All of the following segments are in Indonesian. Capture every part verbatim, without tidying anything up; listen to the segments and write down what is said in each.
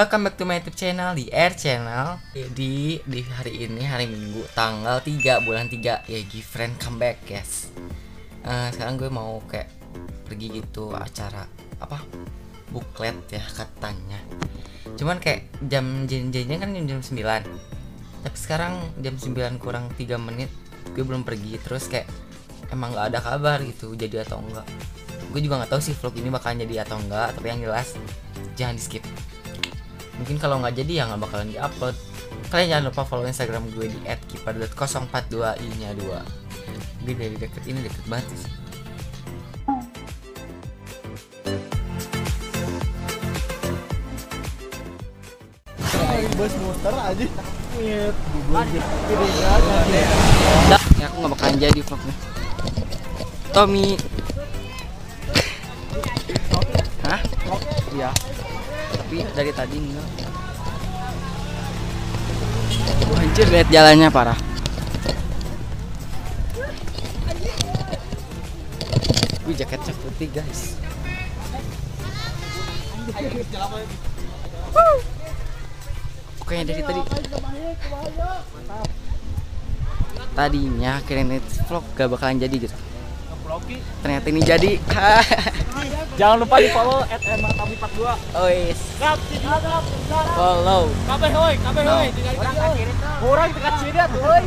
Welcome back to my YouTube channel di R Channel. Jadi di hari ini, hari Minggu, tanggal tiga bulan tiga, ya Gifriend comeback guys. uh, Sekarang gue mau kayak pergi gitu acara apa buklet ya katanya. Cuman kayak jam janjinya kan jam sembilan. Tapi sekarang jam sembilan kurang tiga menit gue belum pergi. Terus kayak emang gak ada kabar gitu jadi atau enggak. Gue juga nggak tahu sih vlog ini bakalan jadi atau enggak, tapi yang jelas jangan di skip. Mungkin kalau nggak jadi ya nggak bakalan di upload. Kalian jangan lupa follow Instagram gue di at kiiper dot nol empat dua i nya dua. Gue dari deket ini deket banget sih. Bos muter aja. Nyet, ya aku nggak bakalan jadi vlognya. Tommy. Hah? Iya. Tapi dari tadi enggak. Anjir, lihat jalannya parah. Wih, jaketnya putih guys. Pokoknya dari tadi. Tadinya keren vlog gak bakalan jadi gitu. Ternyata ini jadi. Jangan lupa di follow at m a t a b i empat dua. Oh yes. Follow. Kabeh hoi, kabeh hoi. Kurang dekat sini atuh hoi.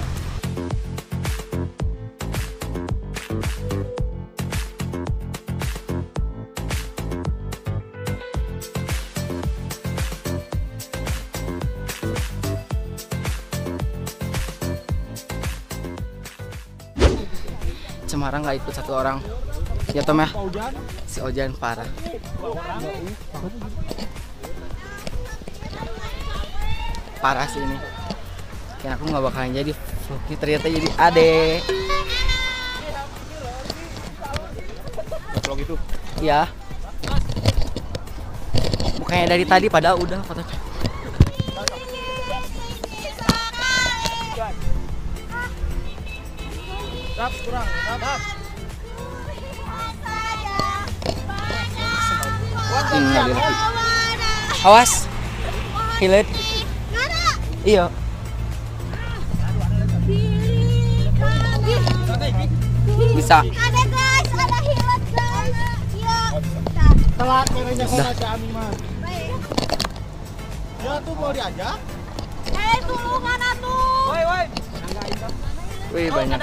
Semarang nggak ikut satu orang ya Tom ya, si Ojan parah. Parah sih ini. Karena aku nggak bakalan jadi vlognya, ternyata jadi ade. Vlog itu? Iya. Bukannya dari tadi padahal udah fotonya. Rap kurang, rap rap. Awas, hilet. Iya. Bisa. Ada guys, ada hilet guys. Iya. Telat merenya kok aja Ami mah. Ya tuh mau diajak. Eh tolong mana tuh? Woi woi. Wih banyak.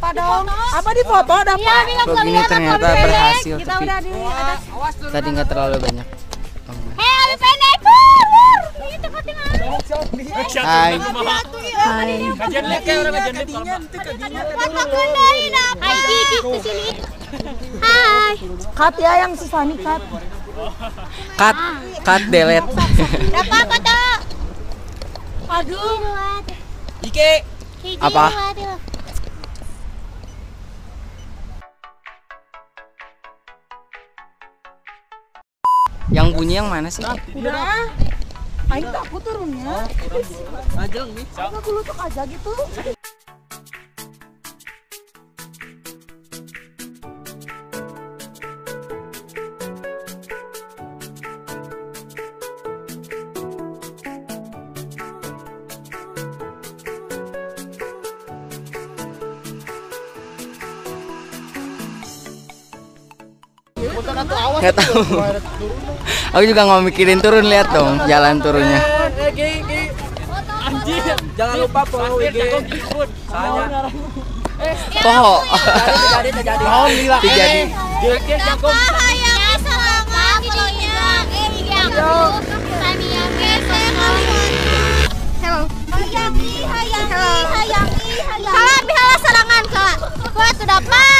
Padahal apa di foto dapat. Ya, ini ternyata berhasil kita tapi di, ada, awas, tadi nggak terlalu banyak. Hei, lebih pendek. Itu hai. Hai. Kajian lihat kayak orang kajian lihat kalau. Hai Kiki ke sini. Hai. Cut ya yang Susani cut. Cut, cut delete. Apa kata? Aduh. Ike. Apa? Yang bunyi yang mana sih? Udah. Aing takut turunnya. Aja nih. Aku lutuk aja gitu. Nggak tahu. Aku juga nggak mikirin turun, lihat dong jalan turunnya. Jangan lupa follow I G. Toho. Terjadi.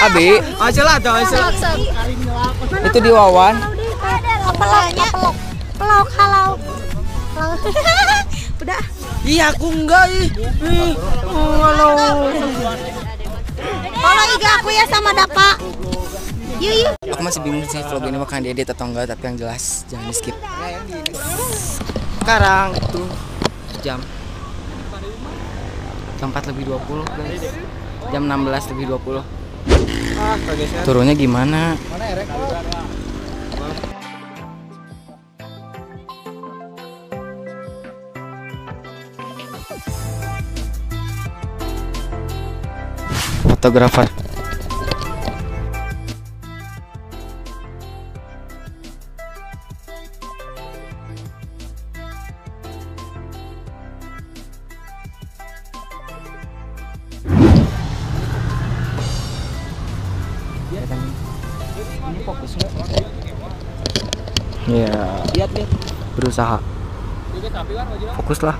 Abi, ajalah dong, ajalah. Itu di Wawan. Pelok, pelok, pelok halau. udah. Iya aku enggak ih. Halo. Kalau iga aku ya sama Dapa. Yuk, yuk. Aku masih bingung sih vlog ini bakal diedit atau enggak, tapi yang jelas jangan di skip. Sekarang itu jam jam empat lebih dua puluh guys. Jam enam belas lebih dua puluh. Turunnya gimana? Fotografer. Ini fokus nggak? Ya. Lihat nih. Berusaha. Fokuslah.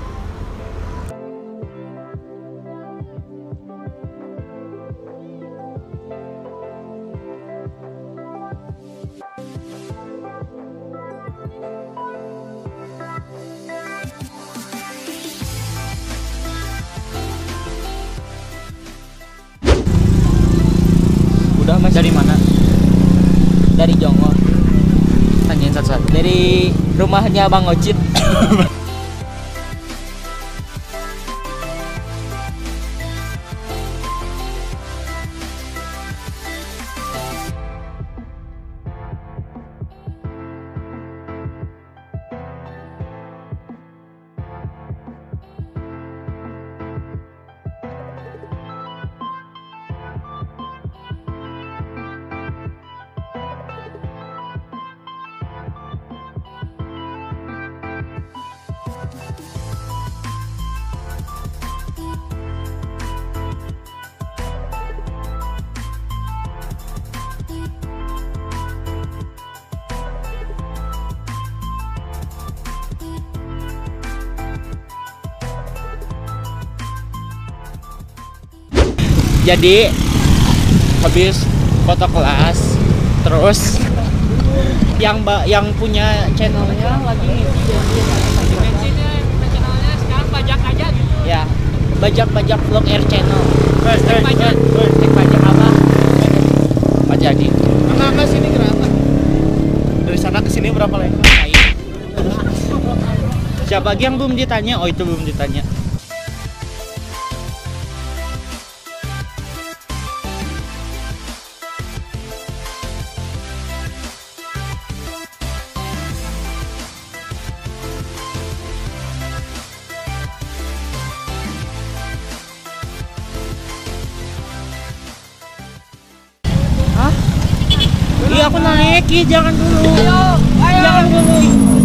Mas. Dari mana? Dari Jonggol. Tanyain satu-satu. Dari rumahnya Bang Ocit. Jadi habis foto kelas, terus yang mbak yang punya channelnya lagi mentionnya channelnya sekarang pajak aja gitu. Ya, pajak-pajak vlog R Channel. Hashtag pajak, hashtag pajak apa? Pajak di. Mana ke sini kereta? Dari sana ke sini berapa lagi? Siapa lagi yang belum ditanya? Oh itu belum ditanya. Aku naik, jangan dulu. Ayo, ayo. Jangan dulu.